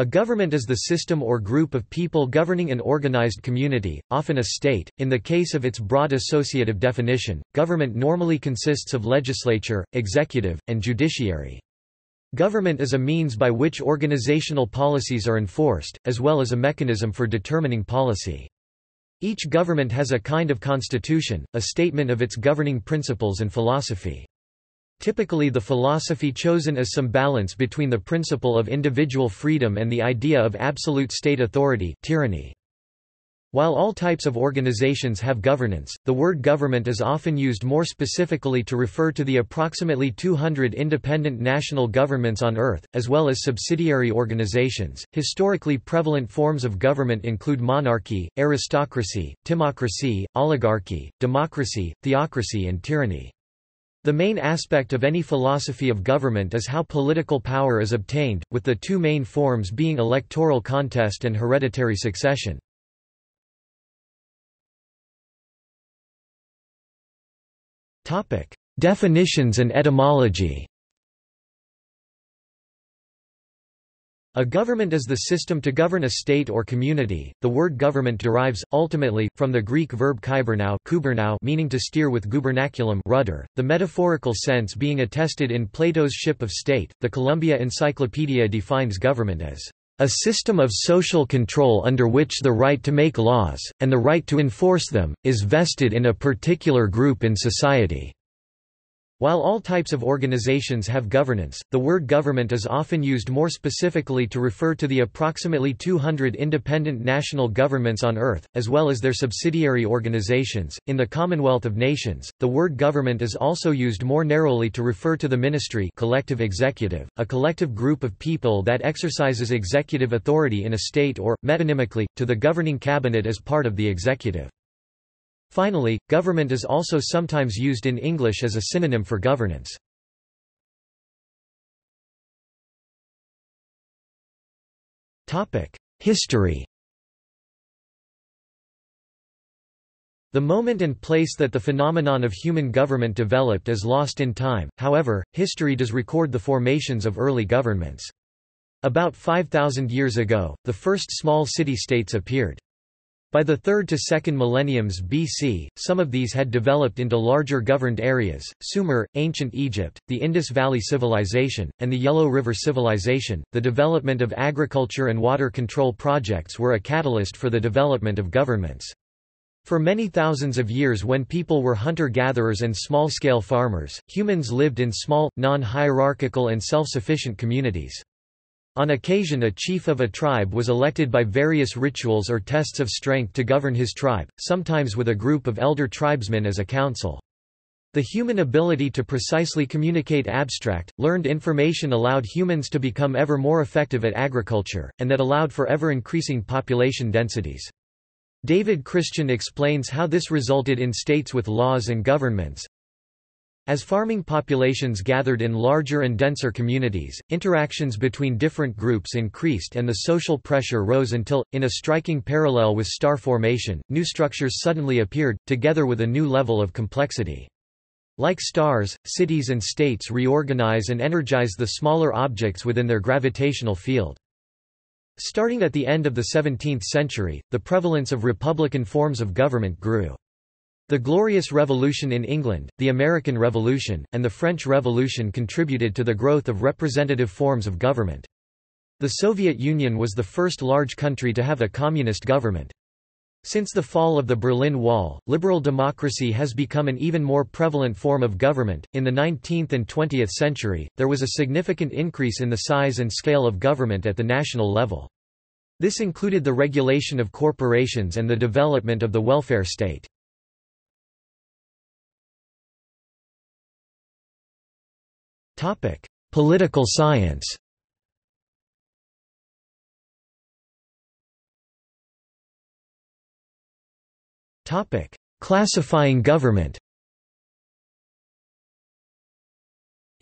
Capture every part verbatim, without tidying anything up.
A government is the system or group of people governing an organized community, often a state. In the case of its broad associative definition, government normally consists of legislature, executive, and judiciary. Government is a means by which organizational policies are enforced, as well as a mechanism for determining policy. Each government has a kind of constitution, a statement of its governing principles and philosophy. Typically the philosophy chosen is some balance between the principle of individual freedom and the idea of absolute state authority, tyranny. While all types of organizations have governance, the word government is often used more specifically to refer to the approximately two hundred independent national governments on Earth, as well as subsidiary organizations. Historically prevalent forms of government include monarchy, aristocracy, timocracy, oligarchy, democracy, theocracy, and tyranny. The main aspect of any philosophy of government is how political power is obtained, with the two main forms being electoral contest and hereditary succession. Definitions and etymology. A government is the system to govern a state or community. The word government derives, ultimately, from the Greek verb kubernao, meaning to steer with gubernaculum rudder, the metaphorical sense being attested in Plato's Ship of State. The Columbia Encyclopedia defines government as a system of social control under which the right to make laws, and the right to enforce them, is vested in a particular group in society. While all types of organizations have governance, the word government is often used more specifically to refer to the approximately two hundred independent national governments on Earth, as well as their subsidiary organizations. In the Commonwealth of Nations, the word government is also used more narrowly to refer to the ministry, collective executive, a collective group of people that exercises executive authority in a state, or, metonymically, to the governing cabinet as part of the executive. Finally, government is also sometimes used in English as a synonym for governance. History. The moment and place that the phenomenon of human government developed is lost in time, however, history does record the formations of early governments. About five thousand years ago, the first small city-states appeared. By the third to second millenniums B C, some of these had developed into larger governed areas: Sumer, ancient Egypt, the Indus Valley Civilization, and the Yellow River Civilization. The development of agriculture and water control projects were a catalyst for the development of governments. For many thousands of years, when people were hunter-gatherers and small-scale farmers, humans lived in small, non-hierarchical and self-sufficient communities. On occasion, a chief of a tribe was elected by various rituals or tests of strength to govern his tribe, sometimes with a group of elder tribesmen as a council. The human ability to precisely communicate abstract, learned information allowed humans to become ever more effective at agriculture, and that allowed for ever-increasing population densities. David Christian explains how this resulted in states with laws and governments. As farming populations gathered in larger and denser communities, interactions between different groups increased and the social pressure rose until, in a striking parallel with star formation, new structures suddenly appeared, together with a new level of complexity. Like stars, cities and states reorganize and energize the smaller objects within their gravitational field. Starting at the end of the seventeenth century, the prevalence of republican forms of government grew. The Glorious Revolution in England, the American Revolution, and the French Revolution contributed to the growth of representative forms of government. The Soviet Union was the first large country to have a communist government. Since the fall of the Berlin Wall, liberal democracy has become an even more prevalent form of government. In the nineteenth and twentieth century, there was a significant increase in the size and scale of government at the national level. This included the regulation of corporations and the development of the welfare state. Political science. Classifying government.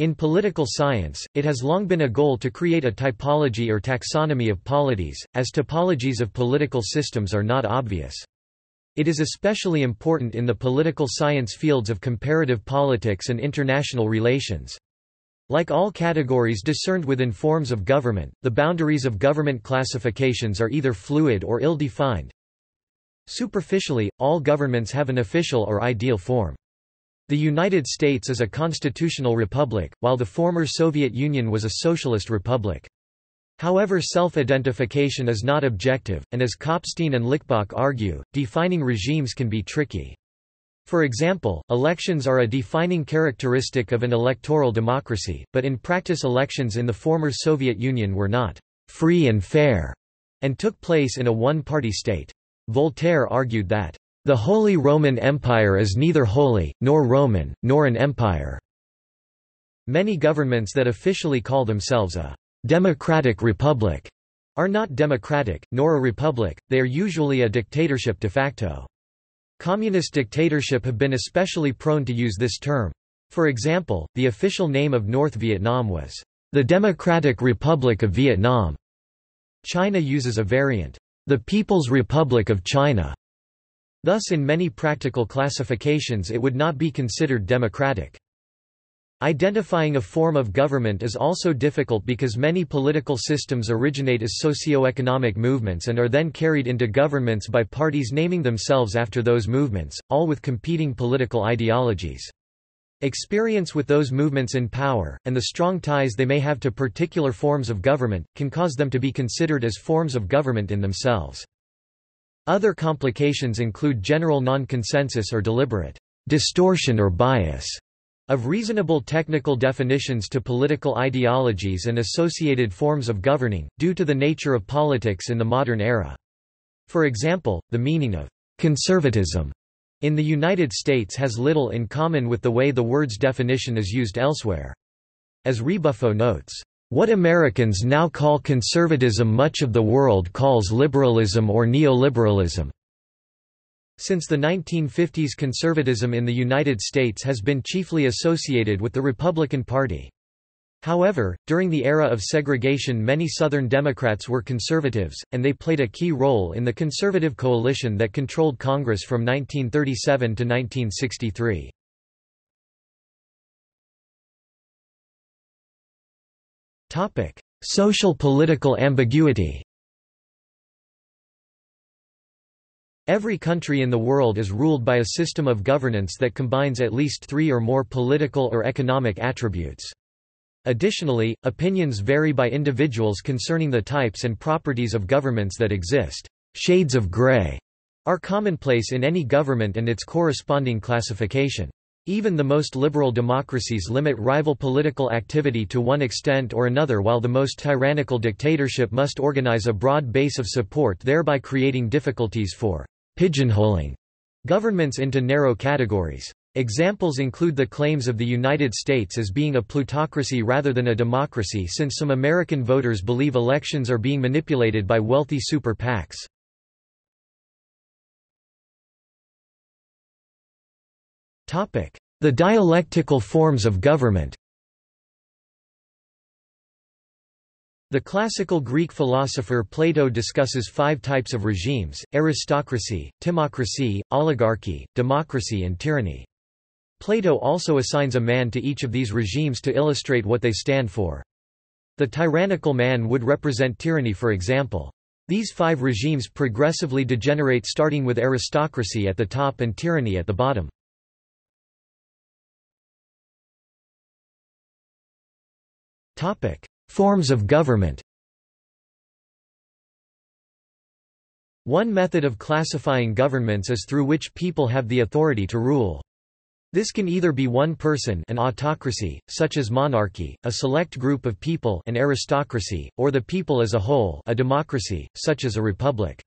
In political science, it has long been a goal to create a typology or taxonomy of polities, as typologies of political systems are not obvious. It is especially important in the political science fields of comparative politics and international relations. Like all categories discerned within forms of government, the boundaries of government classifications are either fluid or ill-defined. Superficially, all governments have an official or ideal form. The United States is a constitutional republic, while the former Soviet Union was a socialist republic. However, self-identification is not objective, and as Kopstein and Lickbach argue, defining regimes can be tricky. For example, elections are a defining characteristic of an electoral democracy, but in practice elections in the former Soviet Union were not «free and fair» and took place in a one-party state. Voltaire argued that, "...the Holy Roman Empire is neither holy, nor Roman, nor an empire." Many governments that officially call themselves a "...democratic republic," are not democratic, nor a republic, they are usually a dictatorship de facto. Communist dictatorship have been especially prone to use this term. For example, the official name of North Vietnam was, "...the Democratic Republic of Vietnam." China uses a variant, "...the People's Republic of China." Thus in many practical classifications it would not be considered democratic. Identifying a form of government is also difficult because many political systems originate as socio-economic movements and are then carried into governments by parties naming themselves after those movements, all with competing political ideologies. Experience with those movements in power, and the strong ties they may have to particular forms of government, can cause them to be considered as forms of government in themselves. Other complications include general non-consensus or deliberate distortion or bias of reasonable technical definitions to political ideologies and associated forms of governing, due to the nature of politics in the modern era. For example, the meaning of conservatism in the United States has little in common with the way the word's definition is used elsewhere. As Rebuffo notes, what Americans now call conservatism much of the world calls liberalism or neoliberalism. Since the nineteen fifties, conservatism in the United States has been chiefly associated with the Republican Party. However, during the era of segregation many Southern Democrats were conservatives, and they played a key role in the conservative coalition that controlled Congress from nineteen thirty-seven to nineteen sixty-three. Topic: Social political ambiguity. Every country in the world is ruled by a system of governance that combines at least three or more political or economic attributes. Additionally, opinions vary by individuals concerning the types and properties of governments that exist. Shades of gray are commonplace in any government and its corresponding classification. Even the most liberal democracies limit rival political activity to one extent or another, while the most tyrannical dictatorship must organize a broad base of support, thereby creating difficulties for pigeonholing governments into narrow categories. Examples include the claims of the United States as being a plutocracy rather than a democracy, since some American voters believe elections are being manipulated by wealthy super PACs. The dialectical forms of government. The classical Greek philosopher Plato discusses five types of regimes: aristocracy, timocracy, oligarchy, democracy and tyranny. Plato also assigns a man to each of these regimes to illustrate what they stand for. The tyrannical man would represent tyranny, for example. These five regimes progressively degenerate, starting with aristocracy at the top and tyranny at the bottom. Topic: Forms of government. One method of classifying governments is through which people have the authority to rule. This can either be one person, an autocracy, such as monarchy, a select group of people, an aristocracy, or the people as a whole, a democracy, such as a republic.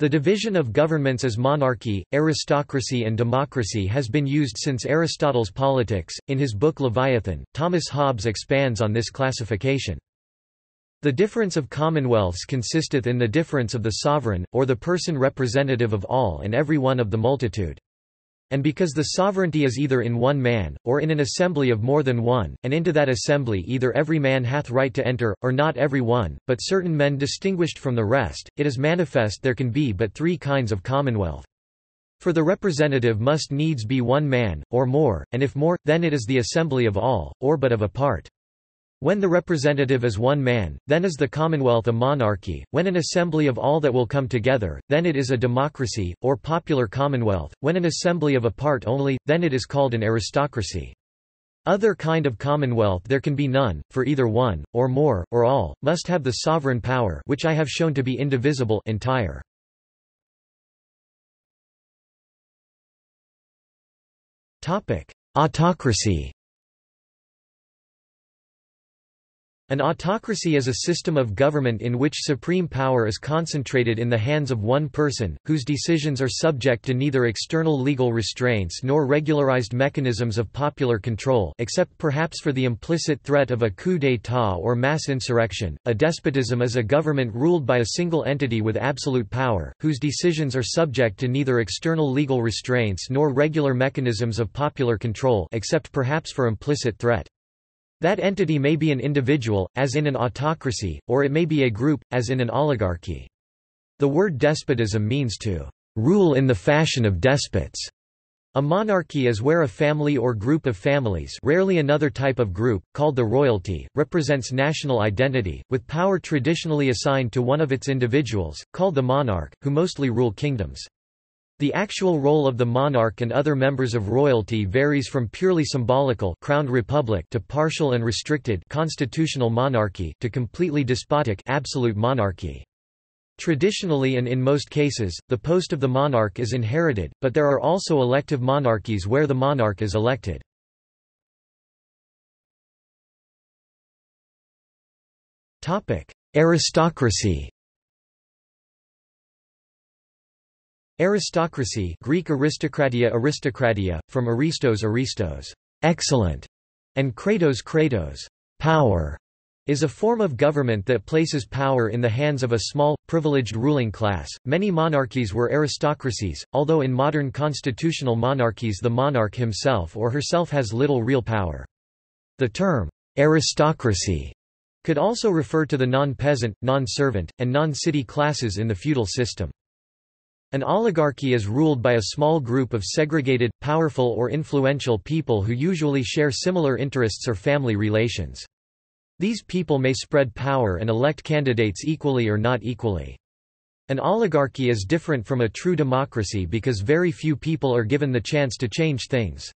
The division of governments as monarchy, aristocracy and democracy has been used since Aristotle's Politics. In his book Leviathan, Thomas Hobbes expands on this classification. The difference of commonwealths consisteth in the difference of the sovereign, or the person representative of all and every one of the multitude. And because the sovereignty is either in one man, or in an assembly of more than one, and into that assembly either every man hath right to enter, or not every one, but certain men distinguished from the rest, it is manifest there can be but three kinds of commonwealth. For the representative must needs be one man, or more, and if more, then it is the assembly of all, or but of a part. When the representative is one man, then is the commonwealth a monarchy; when an assembly of all that will come together, then it is a democracy, or popular commonwealth; when an assembly of a part only, then it is called an aristocracy. Other kind of commonwealth there can be none, for either one, or more, or all, must have the sovereign power, which I have shown to be indivisible, entire. Autocracy. An autocracy is a system of government in which supreme power is concentrated in the hands of one person, whose decisions are subject to neither external legal restraints nor regularized mechanisms of popular control, except perhaps for the implicit threat of a coup d'état or mass insurrection. A despotism is a government ruled by a single entity with absolute power, whose decisions are subject to neither external legal restraints nor regular mechanisms of popular control, except perhaps for implicit threat. That entity may be an individual, as in an autocracy, or it may be a group, as in an oligarchy. The word despotism means to rule in the fashion of despots. A monarchy is where a family or group of families, rarely another type of group, called the royalty, represents national identity, with power traditionally assigned to one of its individuals, called the monarch, who mostly rule kingdoms. The actual role of the monarch and other members of royalty varies from purely symbolical crowned republic to partial and restricted constitutional monarchy to completely despotic absolute monarchy. Traditionally and in most cases, the post of the monarch is inherited, but there are also elective monarchies where the monarch is elected. Topic: Aristocracy. Aristocracy, Greek aristokratia, aristokratia, from aristos, aristos, excellent, and kratos, kratos, power, is a form of government that places power in the hands of a small, privileged ruling class. Many monarchies were aristocracies, although in modern constitutional monarchies the monarch himself or herself has little real power. The term aristocracy could also refer to the non-peasant, non-servant, and non-city classes in the feudal system. An oligarchy is ruled by a small group of segregated, powerful or influential people who usually share similar interests or family relations. These people may spread power and elect candidates equally or not equally. An oligarchy is different from a true democracy because very few people are given the chance to change things.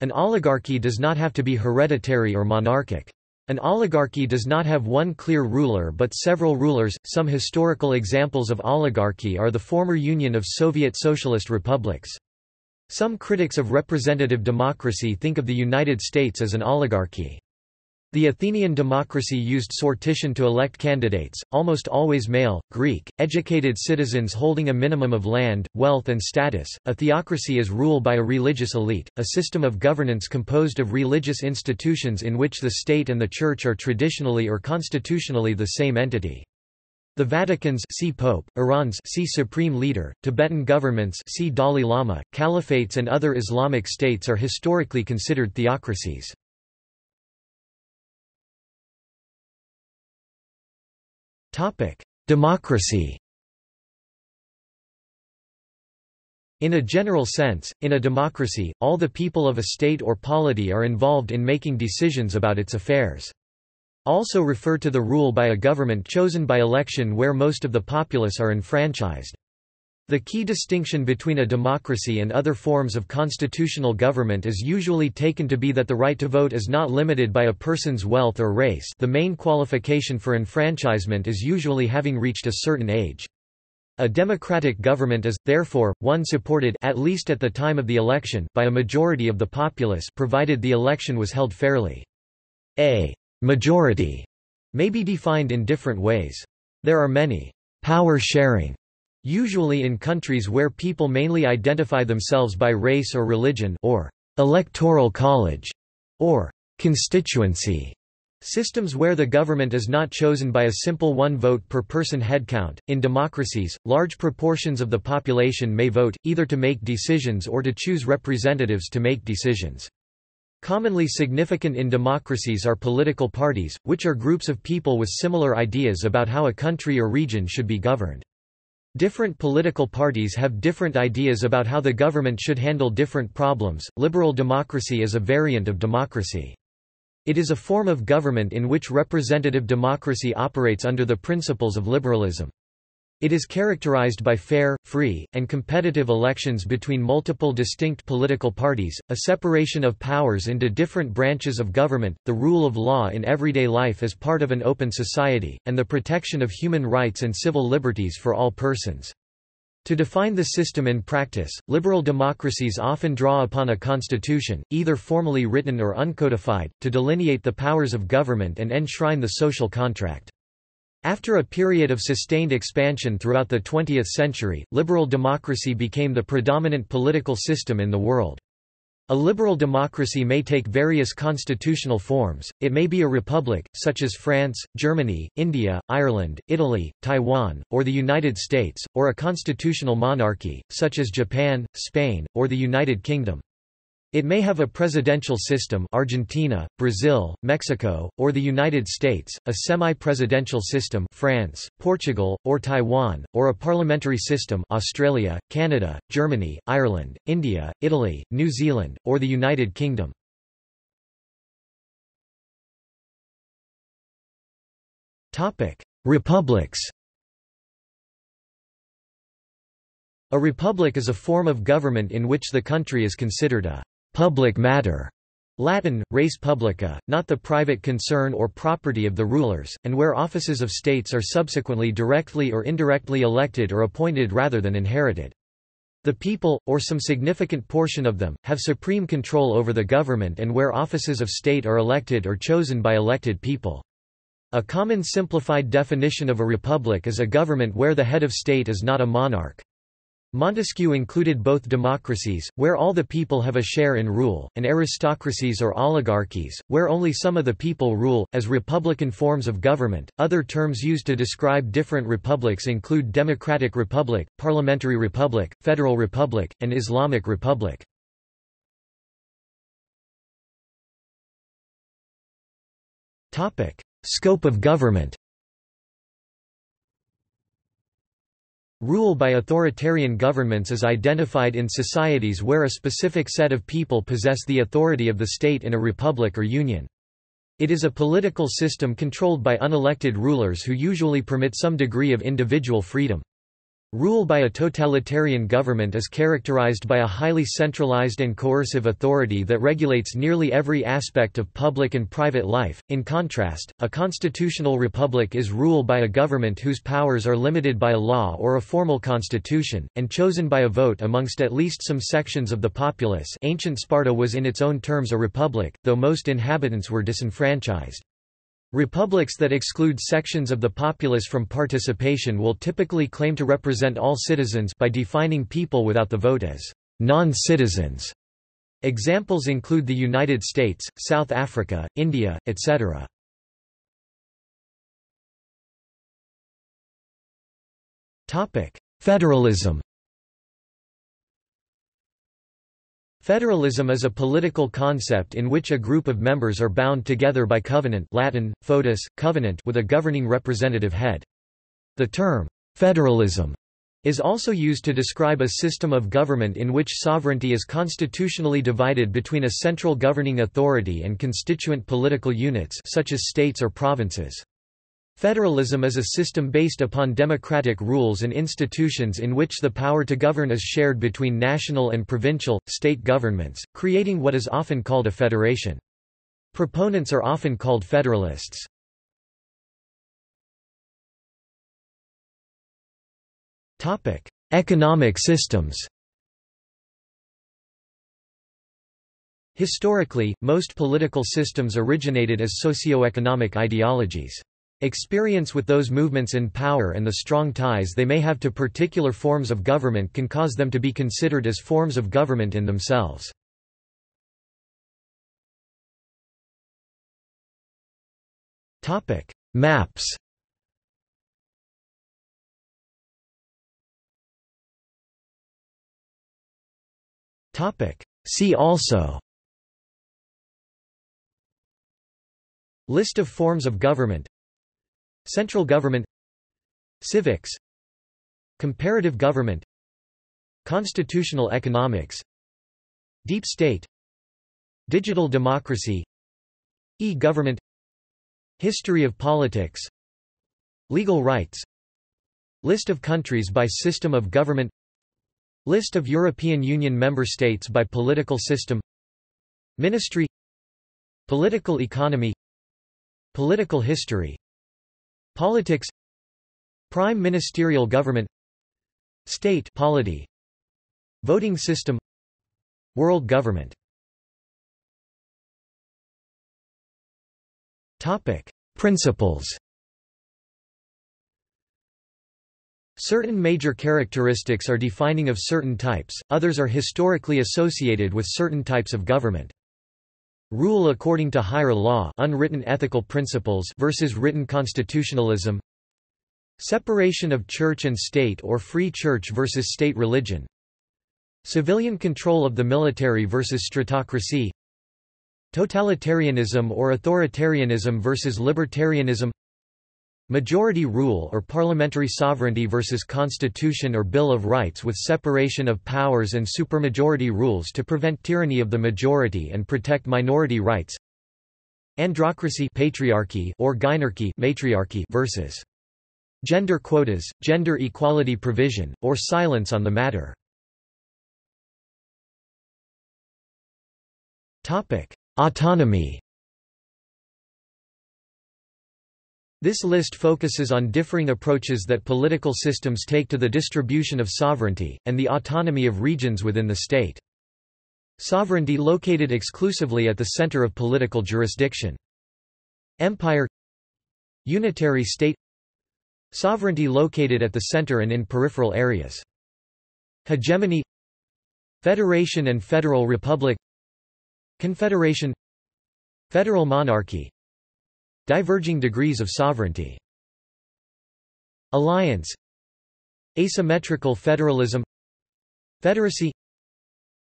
An oligarchy does not have to be hereditary or monarchic. An oligarchy does not have one clear ruler but several rulers. Some historical examples of oligarchy are the former Union of Soviet Socialist Republics. Some critics of representative democracy think of the United States as an oligarchy. The Athenian democracy used sortition to elect candidates, almost always male, Greek, educated citizens holding a minimum of land, wealth, and status. A theocracy is ruled by a religious elite, a system of governance composed of religious institutions in which the state and the church are traditionally or constitutionally the same entity. The Vatican's see Pope, Iran's see Supreme Leader, Tibetan governments see Dalai Lama, caliphates and other Islamic states are historically considered theocracies. Democracy. In a general sense, in a democracy, all the people of a state or polity are involved in making decisions about its affairs. Also refer to the rule by a government chosen by election where most of the populace are enfranchised. The key distinction between a democracy and other forms of constitutional government is usually taken to be that the right to vote is not limited by a person's wealth or race. The main qualification for enfranchisement is usually having reached a certain age. A democratic government is, therefore, one supported, at least at the time of the election, by a majority of the populace, provided the election was held fairly. A majority may be defined in different ways. There are many power sharing. Usually in countries where people mainly identify themselves by race or religion, or electoral college, or constituency, systems where the government is not chosen by a simple one vote per person headcount. In democracies, large proportions of the population may vote, either to make decisions or to choose representatives to make decisions. Commonly significant in democracies are political parties, which are groups of people with similar ideas about how a country or region should be governed. Different political parties have different ideas about how the government should handle different problems. Liberal democracy is a variant of democracy. It is a form of government in which representative democracy operates under the principles of liberalism. It is characterized by fair, free, and competitive elections between multiple distinct political parties, a separation of powers into different branches of government, the rule of law in everyday life as part of an open society, and the protection of human rights and civil liberties for all persons. To define the system in practice, liberal democracies often draw upon a constitution, either formally written or uncodified, to delineate the powers of government and enshrine the social contract. After a period of sustained expansion throughout the twentieth century, liberal democracy became the predominant political system in the world. A liberal democracy may take various constitutional forms. It may be a republic, such as France, Germany, India, Ireland, Italy, Taiwan, or the United States, or a constitutional monarchy, such as Japan, Spain, or the United Kingdom. It may have a presidential system, Argentina, Brazil, Mexico, or the United States, a semi-presidential system, France, Portugal, or Taiwan, or a parliamentary system, Australia, Canada, Germany, Ireland, India, Italy, New Zealand, or the United Kingdom. Topic: Republics. A republic is a form of government in which the country is considered a public matter, Latin, res publica, not the private concern or property of the rulers, and where offices of states are subsequently directly or indirectly elected or appointed rather than inherited. The people, or some significant portion of them, have supreme control over the government and where offices of state are elected or chosen by elected people. A common simplified definition of a republic is a government where the head of state is not a monarch. Montesquieu included both democracies, where all the people have a share in rule, and aristocracies or oligarchies, where only some of the people rule, as republican forms of government. Other terms used to describe different republics include democratic republic, parliamentary republic, federal republic, and Islamic republic. Topic: Scope of government. Rule by authoritarian governments is identified in societies where a specific set of people possess the authority of the state in a republic or union. It is a political system controlled by unelected rulers who usually permit some degree of individual freedom. Rule by a totalitarian government is characterized by a highly centralized and coercive authority that regulates nearly every aspect of public and private life. In contrast, a constitutional republic is ruled by a government whose powers are limited by a law or a formal constitution, and chosen by a vote amongst at least some sections of the populace. Ancient Sparta was in its own terms a republic, though most inhabitants were disenfranchised. Republics that exclude sections of the populace from participation will typically claim to represent all citizens by defining people without the vote as non-citizens. Examples include the United States, South Africa, India, et cetera. Topic: Federalism. Federalism is a political concept in which a group of members are bound together by covenant (Latin, foedus, covenant) with a governing representative head. The term, federalism, is also used to describe a system of government in which sovereignty is constitutionally divided between a central governing authority and constituent political units such as states or provinces. Federalism is a system based upon democratic rules and institutions in which the power to govern is shared between national and provincial, state governments, creating what is often called a federation. Proponents are often called federalists. Economic systems. Historically, most political systems originated as socio-economic ideologies. Experience with those movements in power and the strong ties they may have to particular forms of government can cause them to be considered as forms of government in themselves. Topic: Maps. Topic: See also. List of forms of government. Central government. Civics. Comparative government, constitutional economics, deep state, digital democracy, e-government, history of politics, legal rights, list of countries by system of government, list of European Union member states by political system, ministry, political economy, political history, politics, prime ministerial government, state polity, voting system, world government. Topic: Principles. Certain major characteristics are defining of certain types, others are historically associated with certain types of government. Rule according to higher law, unwritten ethical principles versus written constitutionalism. Separation of church and state or free church versus state religion. Civilian control of the military versus stratocracy. Totalitarianism or authoritarianism versus libertarianism. Majority rule or parliamentary sovereignty versus constitution or Bill of Rights with separation of powers and supermajority rules to prevent tyranny of the majority and protect minority rights. Androcracy patriarchy or gynarchy matriarchy versus gender quotas, gender equality provision, or silence on the matter. Autonomy. This list focuses on differing approaches that political systems take to the distribution of sovereignty, and the autonomy of regions within the state. Sovereignty located exclusively at the center of political jurisdiction. Empire. Unitary state. Sovereignty located at the center and in peripheral areas. Hegemony. Federation and Federal Republic. Confederation. Federal monarchy. Diverging degrees of sovereignty. Alliance. Asymmetrical federalism. Federacy.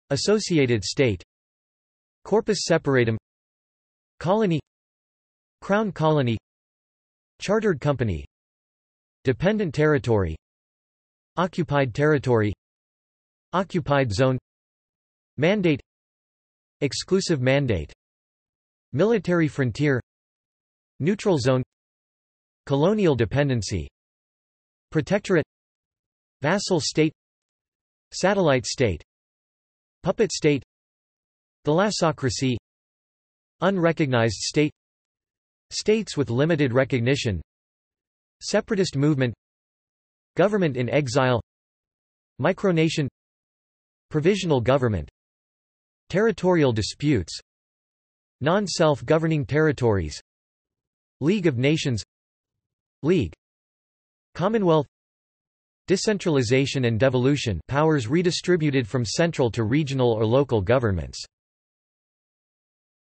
Associated state. Corpus separatum. Colony. Crown colony. Chartered company. Dependent territory. Occupied territory. Occupied zone. Mandate. Exclusive mandate. Military frontier. Neutral zone. Colonial dependency. Protectorate. Vassal state. Satellite state. Puppet state. Thalassocracy. Unrecognized state. States with limited recognition. Separatist movement. Government in exile. Micronation. Provisional government. Territorial disputes. Non-self-governing territories. League of Nations. League. Commonwealth. Decentralization and devolution, powers redistributed from central to regional or local governments.